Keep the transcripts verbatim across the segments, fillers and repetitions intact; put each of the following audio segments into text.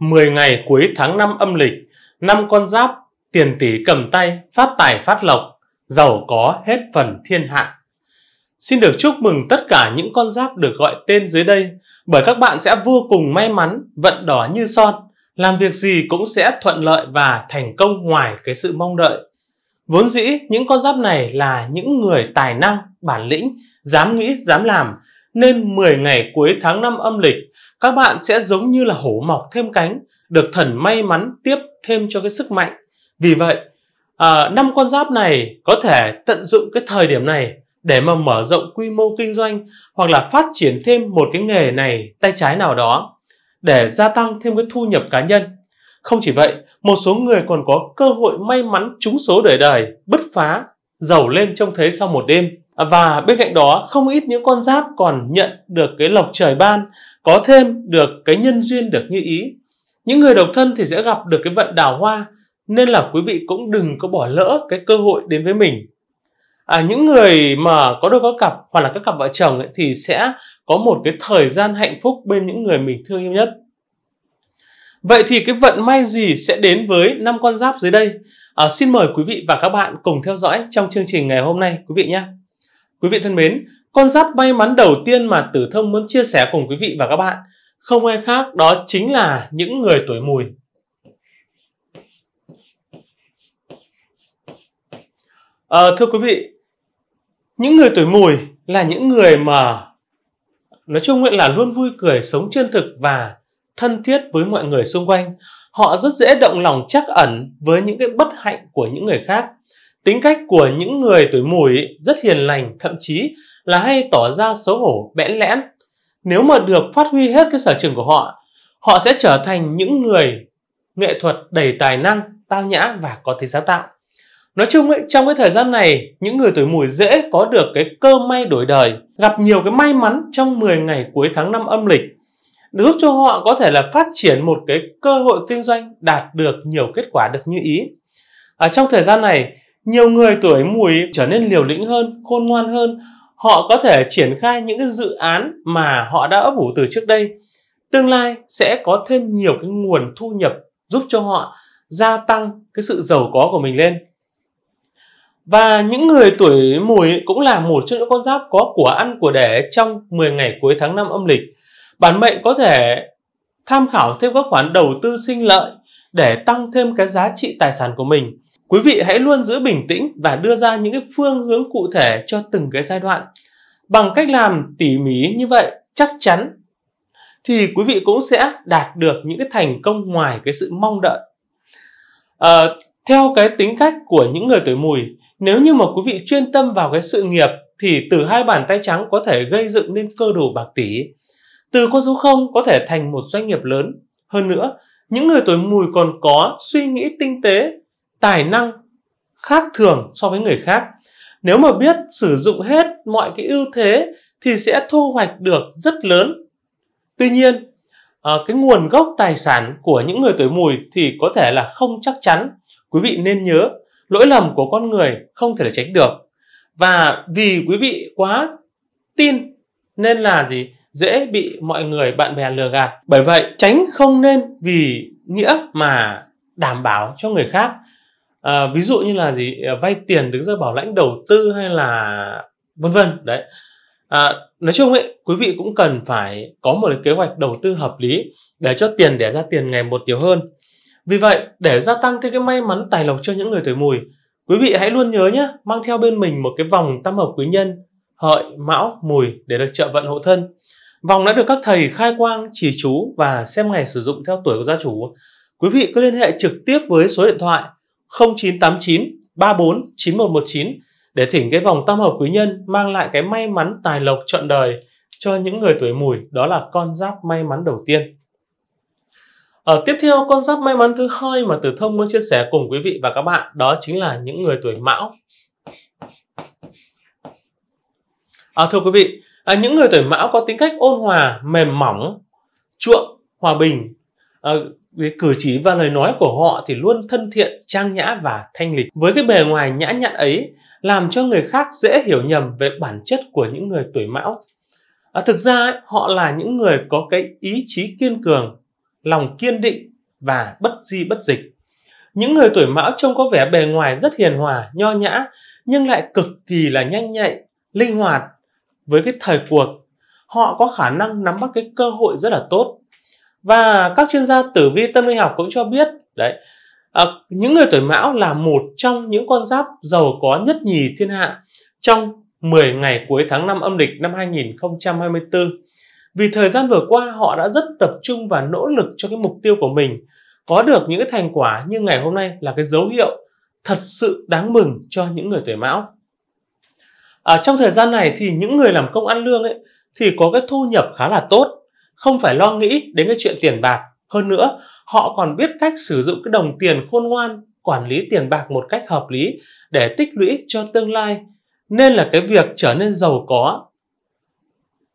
mười ngày cuối tháng năm âm lịch, năm con giáp, tiền tỷ cầm tay, phát tài phát lộc, giàu có hết phần thiên hạ. Xin được chúc mừng tất cả những con giáp được gọi tên dưới đây, bởi các bạn sẽ vô cùng may mắn, vận đỏ như son, làm việc gì cũng sẽ thuận lợi và thành công ngoài cái sự mong đợi. Vốn dĩ những con giáp này là những người tài năng, bản lĩnh, dám nghĩ, dám làm, nên mười ngày cuối tháng năm âm lịch, các bạn sẽ giống như là hổ mọc thêm cánh, được thần may mắn tiếp thêm cho cái sức mạnh. Vì vậy, năm con giáp này có thể tận dụng cái thời điểm này để mà mở rộng quy mô kinh doanh hoặc là phát triển thêm một cái nghề này tay trái nào đó để gia tăng thêm cái thu nhập cá nhân. Không chỉ vậy, một số người còn có cơ hội may mắn trúng số đời đời, bứt phá, giàu lên trông thấy sau một đêm. Và bên cạnh đó, không ít những con giáp còn nhận được cái lộc trời ban, có thêm được cái nhân duyên được như ý. Những người độc thân thì sẽ gặp được cái vận đào hoa, nên là quý vị cũng đừng có bỏ lỡ cái cơ hội đến với mình. À, những người mà có đôi có cặp hoặc là các cặp vợ chồng ấy, thì sẽ có một cái thời gian hạnh phúc bên những người mình thương yêu nhất. Vậy thì cái vận may gì sẽ đến với năm con giáp dưới đây? À, xin mời quý vị và các bạn cùng theo dõi trong chương trình ngày hôm nay quý vị nhé. Quý vị thân mến, con giáp may mắn đầu tiên mà Tử Thông muốn chia sẻ cùng quý vị và các bạn không ai khác đó chính là những người tuổi Mùi. À, thưa quý vị, những người tuổi Mùi là những người mà nói chung là luôn vui cười, sống chân thực và thân thiết với mọi người xung quanh. Họ rất dễ động lòng trắc ẩn với những cái bất hạnh của những người khác. Tính cách của những người tuổi Mùi rất hiền lành, thậm chí là hay tỏ ra xấu hổ, bẽn lẽn. Nếu mà được phát huy hết cái sở trường của họ, họ sẽ trở thành những người nghệ thuật đầy tài năng, tao nhã và có tính sáng tạo. Nói chung ấy, trong cái thời gian này, những người tuổi Mùi dễ có được cái cơ may đổi đời, gặp nhiều cái may mắn trong mười ngày cuối tháng năm âm lịch, giúp cho họ có thể là phát triển một cái cơ hội kinh doanh đạt được nhiều kết quả được như ý. Ở trong thời gian này, nhiều người tuổi Mùi trở nên liều lĩnh hơn, khôn ngoan hơn. Họ có thể triển khai những cái dự án mà họ đã ấp ủ từ trước đây. Tương lai sẽ có thêm nhiều cái nguồn thu nhập giúp cho họ gia tăng cái sự giàu có của mình lên. Và những người tuổi Mùi cũng là một trong những con giáp có của ăn của để trong mười ngày cuối tháng năm âm lịch. Bản mệnh có thể tham khảo thêm các khoản đầu tư sinh lợi để tăng thêm cái giá trị tài sản của mình. Quý vị hãy luôn giữ bình tĩnh và đưa ra những cái phương hướng cụ thể cho từng cái giai đoạn. Bằng cách làm tỉ mỉ như vậy, chắc chắn thì quý vị cũng sẽ đạt được những cái thành công ngoài cái sự mong đợi. À, theo cái tính cách của những người tuổi Mùi, nếu như mà quý vị chuyên tâm vào cái sự nghiệp thì từ hai bàn tay trắng có thể gây dựng nên cơ đồ bạc tỷ. Từ con số không có thể thành một doanh nghiệp lớn. Hơn nữa, những người tuổi Mùi còn có suy nghĩ tinh tế, tài năng khác thường so với người khác. Nếu mà biết sử dụng hết mọi cái ưu thế thì sẽ thu hoạch được rất lớn. Tuy nhiên, cái nguồn gốc tài sản của những người tuổi Mùi thì có thể là không chắc chắn. Quý vị nên nhớ, lỗi lầm của con người không thể tránh được. Và vì quý vị quá tin nên là gì? Dễ bị mọi người, bạn bè lừa gạt. Bởi vậy, tránh không nên vì nghĩa mà đảm bảo cho người khác. À, ví dụ như là gì vay tiền đứng ra bảo lãnh đầu tư hay là vân vân đấy. À, nói chung ấy, quý vị cũng cần phải có một kế hoạch đầu tư hợp lý để cho tiền đẻ ra tiền ngày một nhiều hơn. Vì vậy, để gia tăng thêm cái may mắn tài lộc cho những người tuổi Mùi, quý vị hãy luôn nhớ nhé, mang theo bên mình một cái vòng tam hợp quý nhân Hợi, Mão, Mùi để được trợ vận hộ thân. Vòng đã được các thầy khai quang chỉ chú và xem ngày sử dụng theo tuổi của gia chủ. Quý vị cứ liên hệ trực tiếp với số điện thoại không chín tám chín ba bốn chín một một chín để thỉnh cái vòng tam hợp quý nhân mang lại cái may mắn tài lộc trọn đời cho những người tuổi Mùi. Đó là con giáp may mắn đầu tiên. Ở tiếp theo, con giáp may mắn thứ hai mà Tử Thông muốn chia sẻ cùng quý vị và các bạn đó chính là những người tuổi Mão. À, thưa quý vị, à, những người tuổi Mão có tính cách ôn hòa, mềm mỏng, chuộng, hòa bình. À, cử chỉ và lời nói của họ thì luôn thân thiện, trang nhã và thanh lịch. Với cái bề ngoài nhã nhặn ấy làm cho người khác dễ hiểu nhầm về bản chất của những người tuổi Mão. À, thực ra ấy, họ là những người có cái ý chí kiên cường, lòng kiên định, và bất di bất dịch. Những người tuổi Mão trông có vẻ bề ngoài rất hiền hòa, nho nhã, nhưng lại cực kỳ là nhanh nhạy, linh hoạt với cái thời cuộc. Họ có khả năng nắm bắt cái cơ hội rất là tốt. Và các chuyên gia tử vi tâm linh học cũng cho biết đấy, à, những người tuổi Mão là một trong những con giáp giàu có nhất nhì thiên hạ trong mười ngày cuối tháng năm âm lịch năm hai nghìn không trăm hai mươi tư. Vì thời gian vừa qua họ đã rất tập trung và nỗ lực cho cái mục tiêu của mình, có được những cái thành quả như ngày hôm nay là cái dấu hiệu thật sự đáng mừng cho những người tuổi Mão. À, trong thời gian này thì những người làm công ăn lương ấy thì có cái thu nhập khá là tốt, không phải lo nghĩ đến cái chuyện tiền bạc. Hơn nữa, họ còn biết cách sử dụng cái đồng tiền khôn ngoan, quản lý tiền bạc một cách hợp lý để tích lũy cho tương lai. Nên là cái việc trở nên giàu có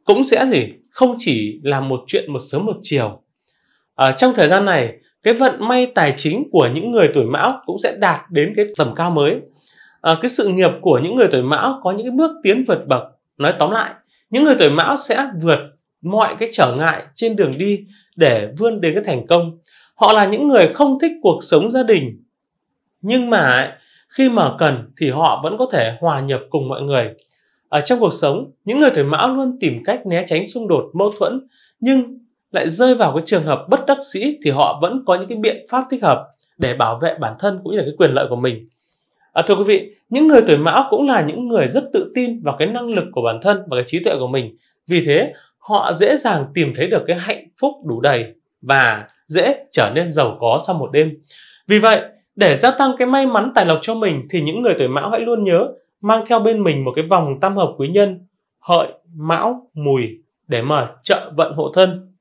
cũng sẽ gì không chỉ là một chuyện một sớm một chiều. À, trong thời gian này, cái vận may tài chính của những người tuổi Mão cũng sẽ đạt đến cái tầm cao mới. À, cái sự nghiệp của những người tuổi Mão có những cái bước tiến vượt bậc. Nói tóm lại, những người tuổi Mão sẽ vượt mọi cái trở ngại trên đường đi để vươn đến cái thành công. Họ là những người không thích cuộc sống gia đình, nhưng mà khi mà cần thì họ vẫn có thể hòa nhập cùng mọi người. Ở trong cuộc sống, những người tuổi Mão luôn tìm cách né tránh xung đột, mâu thuẫn, nhưng lại rơi vào cái trường hợp bất đắc dĩ thì họ vẫn có những cái biện pháp thích hợp để bảo vệ bản thân cũng như là cái quyền lợi của mình. À, thưa quý vị, những người tuổi Mão cũng là những người rất tự tin vào cái năng lực của bản thân và cái trí tuệ của mình. Vì thế, họ dễ dàng tìm thấy được cái hạnh phúc đủ đầy và dễ trở nên giàu có sau một đêm. Vì vậy, để gia tăng cái may mắn tài lộc cho mình thì những người tuổi Mão hãy luôn nhớ mang theo bên mình một cái vòng tam hợp quý nhân Hợi, Mão, Mùi để mở trợ vận hộ thân.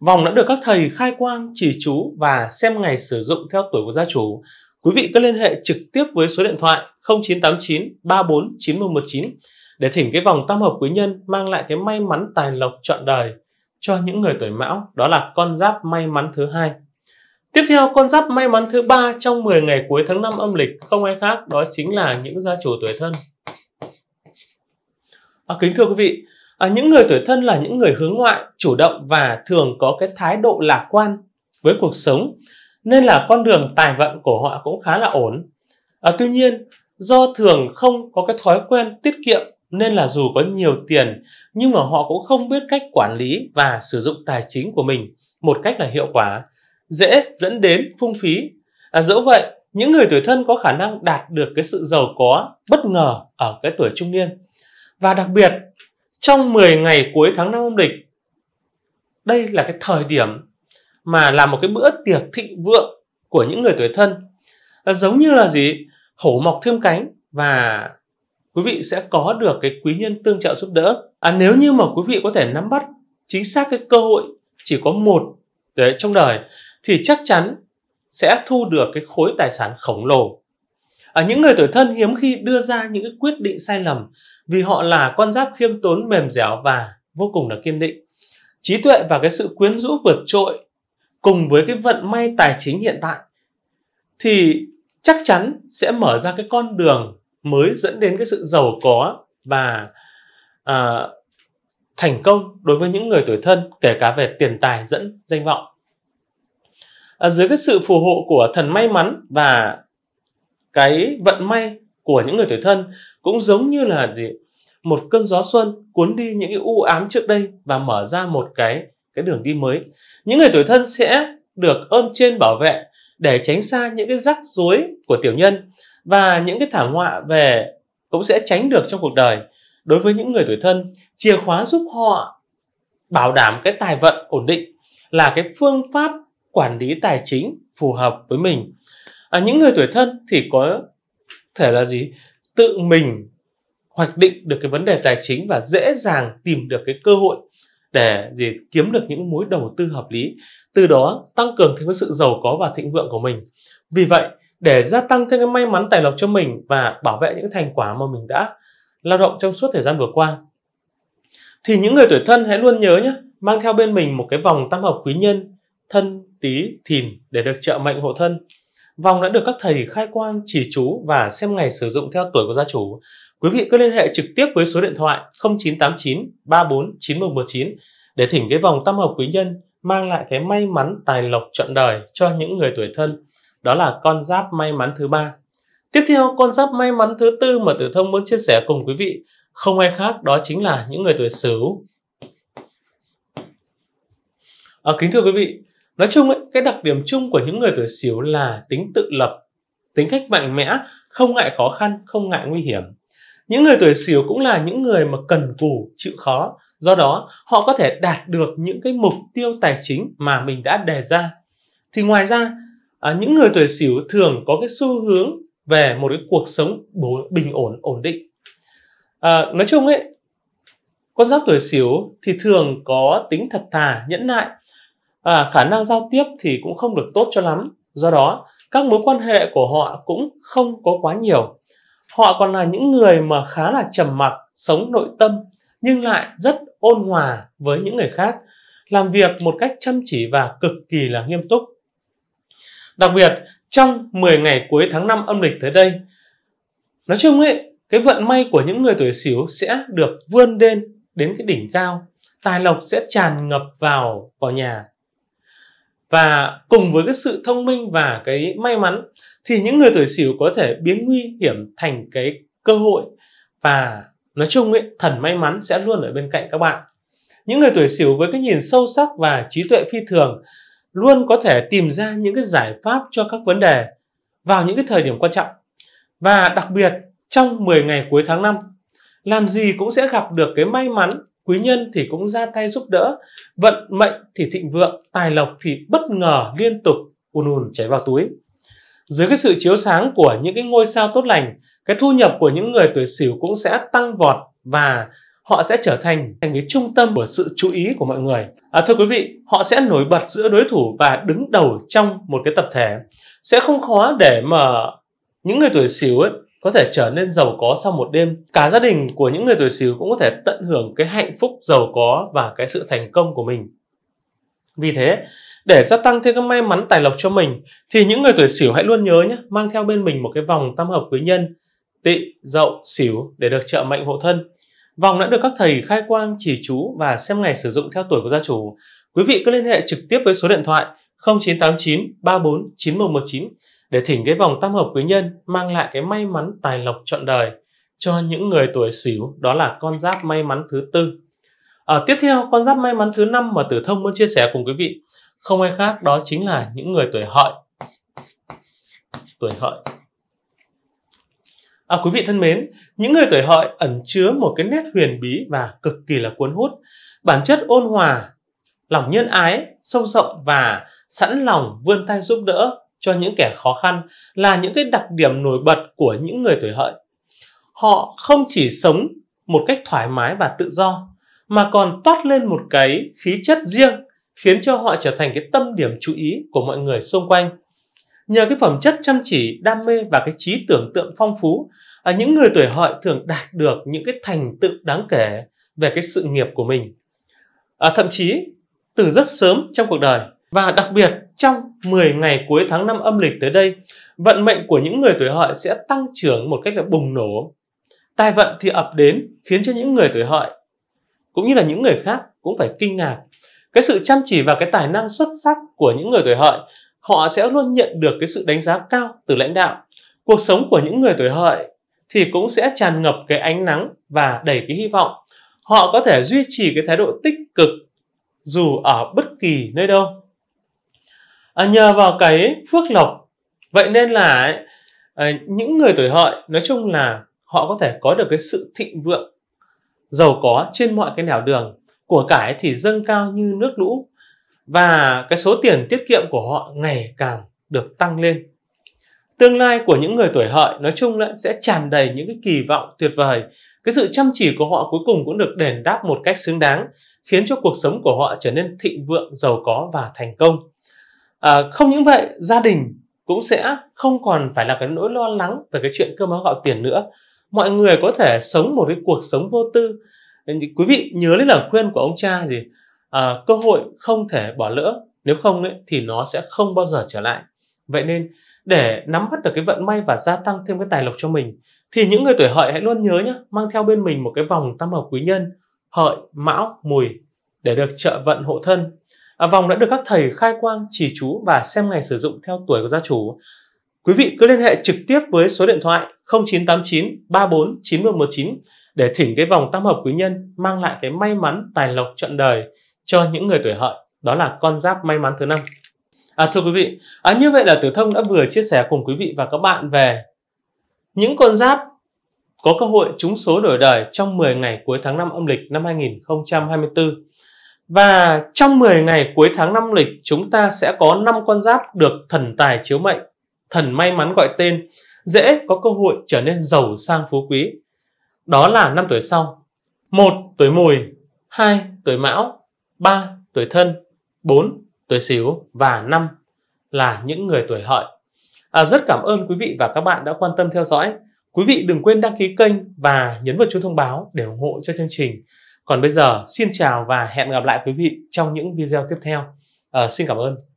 Vòng đã được các thầy khai quang, chỉ chú và xem ngày sử dụng theo tuổi của gia chủ. Quý vị cứ liên hệ trực tiếp với số điện thoại không chín tám chín ba bốn chín một một chín để thỉnh cái vòng tam hợp quý nhân mang lại cái may mắn tài lộc trọn đời cho những người tuổi Mão. Đó là con giáp may mắn thứ hai. Tiếp theo, con giáp may mắn thứ ba trong mười ngày cuối tháng năm âm lịch không ai khác đó chính là những gia chủ tuổi Thân. À, kính thưa quý vị, à, những người tuổi Thân là những người hướng ngoại, chủ động và thường có cái thái độ lạc quan với cuộc sống, nên là con đường tài vận của họ cũng khá là ổn. À, tuy nhiên, do thường không có cái thói quen tiết kiệm nên là dù có nhiều tiền nhưng mà họ cũng không biết cách quản lý và sử dụng tài chính của mình một cách là hiệu quả, dễ dẫn đến phung phí. À, dẫu vậy, những người tuổi Thân có khả năng đạt được cái sự giàu có bất ngờ ở cái tuổi trung niên. Và đặc biệt, trong mười ngày cuối tháng năm âm lịch, đây là cái thời điểm mà là một cái bữa tiệc thịnh vượng của những người tuổi Thân. À, giống như là gì? Hổ mọc thêm cánh và quý vị sẽ có được cái quý nhân tương trợ giúp đỡ. À, nếu như mà quý vị có thể nắm bắt chính xác cái cơ hội chỉ có một đấy trong đời thì chắc chắn sẽ thu được cái khối tài sản khổng lồ. À, những người tuổi Thân hiếm khi đưa ra những cái quyết định sai lầm vì họ là con giáp khiêm tốn, mềm dẻo và vô cùng là kiên định. Trí tuệ và cái sự quyến rũ vượt trội cùng với cái vận may tài chính hiện tại thì chắc chắn sẽ mở ra cái con đường mới dẫn đến cái sự giàu có và à, thành công đối với những người tuổi Thân, kể cả về tiền tài lẫn danh vọng. À, dưới cái sự phù hộ của thần may mắn và cái vận may của những người tuổi Thân cũng giống như là gì? Một cơn gió xuân cuốn đi những cái u ám trước đây và mở ra một cái cái đường đi mới. Những người tuổi Thân sẽ được ơn trên bảo vệ để tránh xa những cái rắc rối của tiểu nhân và những cái thảm họa về cũng sẽ tránh được trong cuộc đời. Đối với những người tuổi Thân, chìa khóa giúp họ bảo đảm cái tài vận ổn định là cái phương pháp quản lý tài chính phù hợp với mình. À, những người tuổi Thân thì có thể là gì? Tự mình hoạch định được cái vấn đề tài chính và dễ dàng tìm được cái cơ hội để gì? Kiếm được những mối đầu tư hợp lý, từ đó tăng cường thêm cái sự giàu có và thịnh vượng của mình. Vì vậy, để gia tăng thêm cái may mắn tài lộc cho mình và bảo vệ những thành quả mà mình đã lao động trong suốt thời gian vừa qua thì những người tuổi Thân hãy luôn nhớ nhé, mang theo bên mình một cái vòng tam hợp quý nhân Thân, Tý, Thìn để được trợ mệnh hộ thân. Vòng đã được các thầy khai quang, chỉ chú và xem ngày sử dụng theo tuổi của gia chủ. Quý vị cứ liên hệ trực tiếp với số điện thoại không chín tám chín ba bốn chín một một chín để thỉnh cái vòng tam hợp quý nhân mang lại cái may mắn tài lộc trọn đời cho những người tuổi thân. Đó là con giáp may mắn thứ ba. Tiếp theo, con giáp may mắn thứ tư mà Tử Thông muốn chia sẻ cùng quý vị không ai khác, đó chính là những người tuổi Sửu. À, kính thưa quý vị, nói chung ấy, cái đặc điểm chung của những người tuổi Sửu là tính tự lập, tính cách mạnh mẽ, không ngại khó khăn, không ngại nguy hiểm. Những người tuổi Sửu cũng là những người mà cần cù, chịu khó. Do đó, họ có thể đạt được những cái mục tiêu tài chính mà mình đã đề ra. Thì ngoài ra, à, những người tuổi Sửu thường có cái xu hướng về một cái cuộc sống bình ổn, ổn định. À, nói chung ấy, con giáp tuổi Sửu thì thường có tính thật thà, nhẫn nại. À, khả năng giao tiếp thì cũng không được tốt cho lắm. Do đó, các mối quan hệ của họ cũng không có quá nhiều. Họ còn là những người mà khá là trầm mặc, sống nội tâm, nhưng lại rất ôn hòa với những người khác, làm việc một cách chăm chỉ và cực kỳ là nghiêm túc. Đặc biệt, trong mười ngày cuối tháng năm âm lịch tới đây, nói chung ấy, cái vận may của những người tuổi Sửu sẽ được vươn lên đến cái đỉnh cao, tài lộc sẽ tràn ngập vào vào nhà. Và cùng với cái sự thông minh và cái may mắn thì những người tuổi Sửu có thể biến nguy hiểm thành cái cơ hội, và nói chung ấy, thần may mắn sẽ luôn ở bên cạnh các bạn. Những người tuổi Sửu với cái nhìn sâu sắc và trí tuệ phi thường luôn có thể tìm ra những cái giải pháp cho các vấn đề vào những cái thời điểm quan trọng. Và đặc biệt, trong mười ngày cuối tháng năm, làm gì cũng sẽ gặp được cái may mắn, quý nhân thì cũng ra tay giúp đỡ, vận mệnh thì thịnh vượng, tài lộc thì bất ngờ liên tục ùn ùn chảy vào túi. Dưới cái sự chiếu sáng của những cái ngôi sao tốt lành, cái thu nhập của những người tuổi Sửu cũng sẽ tăng vọt và họ sẽ trở thành thành cái trung tâm của sự chú ý của mọi người. À, thưa quý vị, họ sẽ nổi bật giữa đối thủ và đứng đầu trong một cái tập thể. Sẽ không khó để mà những người tuổi Sửu ấy có thể trở nên giàu có sau một đêm. Cả gia đình của những người tuổi Sửu cũng có thể tận hưởng cái hạnh phúc giàu có và cái sự thành công của mình. Vì thế, để gia tăng thêm cái may mắn tài lộc cho mình thì những người tuổi Sửu hãy luôn nhớ nhé, mang theo bên mình một cái vòng tam hợp quý nhân Tỵ, Dậu, Sửu để được trợ mệnh hộ thân. Vòng đã được các thầy khai quang chỉ chú và xem ngày sử dụng theo tuổi của gia chủ. Quý vị cứ liên hệ trực tiếp với số điện thoại không chín tám chín ba bốn chín một một chín để thỉnh cái vòng tam hợp quý nhân mang lại cái may mắn tài lộc trọn đời cho những người tuổi Sửu. Đó là con giáp may mắn thứ tư. À, tiếp theo, con giáp may mắn thứ năm mà Tử Thông muốn chia sẻ cùng quý vị không ai khác, đó chính là những người tuổi Hợi. Tuổi Hợi. À, quý vị thân mến, những người tuổi Hợi ẩn chứa một cái nét huyền bí và cực kỳ là cuốn hút. Bản chất ôn hòa, lòng nhân ái, sâu rộng và sẵn lòng vươn tay giúp đỡ cho những kẻ khó khăn là những cái đặc điểm nổi bật của những người tuổi Hợi. Họ không chỉ sống một cách thoải mái và tự do mà còn toát lên một cái khí chất riêng khiến cho họ trở thành cái tâm điểm chú ý của mọi người xung quanh. Nhờ cái phẩm chất chăm chỉ, đam mê và cái trí tưởng tượng phong phú, những người tuổi Hợi thường đạt được những cái thành tựu đáng kể về cái sự nghiệp của mình, à, thậm chí từ rất sớm trong cuộc đời. Và đặc biệt, trong mười ngày cuối tháng năm âm lịch tới đây, vận mệnh của những người tuổi Hợi sẽ tăng trưởng một cách là bùng nổ. Tài vận thì ập đến khiến cho những người tuổi Hợi cũng như là những người khác cũng phải kinh ngạc. Cái sự chăm chỉ và cái tài năng xuất sắc của những người tuổi Hợi, họ sẽ luôn nhận được cái sự đánh giá cao từ lãnh đạo. Cuộc sống của những người tuổi Hợi thì cũng sẽ tràn ngập cái ánh nắng và đầy cái hy vọng. Họ có thể duy trì cái thái độ tích cực dù ở bất kỳ nơi đâu. À, nhờ vào cái phước lộc, vậy nên là à, những người tuổi Hợi nói chung là họ có thể có được cái sự thịnh vượng, giàu có trên mọi cái nẻo đường. Của cải thì dâng cao như nước lũ và cái số tiền tiết kiệm của họ ngày càng được tăng lên. Tương lai của những người tuổi Hợi nói chung là sẽ tràn đầy những cái kỳ vọng tuyệt vời. Cái sự chăm chỉ của họ cuối cùng cũng được đền đáp một cách xứng đáng, khiến cho cuộc sống của họ trở nên thịnh vượng, giàu có và thành công. À, không những vậy, gia đình cũng sẽ không còn phải là cái nỗi lo lắng về cái chuyện cơm áo gạo tiền nữa. Mọi người có thể sống một cái cuộc sống vô tư. Quý vị nhớ lấy lời khuyên của ông cha gì, à, cơ hội không thể bỏ lỡ, nếu không ấy, thì nó sẽ không bao giờ trở lại. Vậy nên để nắm bắt được cái vận may và gia tăng thêm cái tài lộc cho mình thì những người tuổi Hợi hãy luôn nhớ nhé, mang theo bên mình một cái vòng tam hợp quý nhân Hợi, Mão, Mùi để được trợ vận hộ thân. À, vòng đã được các thầy khai quang, trì chú và xem ngày sử dụng theo tuổi của gia chủ. Quý vị cứ liên hệ trực tiếp với số điện thoại không chín tám chín ba bốn chín một một chín để thỉnh cái vòng tam hợp quý nhân mang lại cái may mắn tài lộc trọn đời cho những người tuổi Hợi, đó là con giáp may mắn thứ năm. À, thưa quý vị, à, như vậy là Tử Thông đã vừa chia sẻ cùng quý vị và các bạn về những con giáp có cơ hội trúng số đổi đời trong mười ngày cuối tháng năm âm lịch năm hai nghìn không trăm hai mươi tư. Và trong mười ngày cuối tháng năm âm lịch, chúng ta sẽ có năm con giáp được thần tài chiếu mệnh, thần may mắn gọi tên, dễ có cơ hội trở nên giàu sang phú quý. Đó là năm tuổi sau: một tuổi Mùi, hai tuổi Mão, ba tuổi Thân, bốn tuổi Sửu và năm là những người tuổi Hợi. À, rất cảm ơn quý vị và các bạn đã quan tâm theo dõi. Quý vị đừng quên đăng ký kênh và nhấn vào chuông thông báo để ủng hộ cho chương trình. Còn bây giờ, xin chào và hẹn gặp lại quý vị trong những video tiếp theo. À, xin cảm ơn.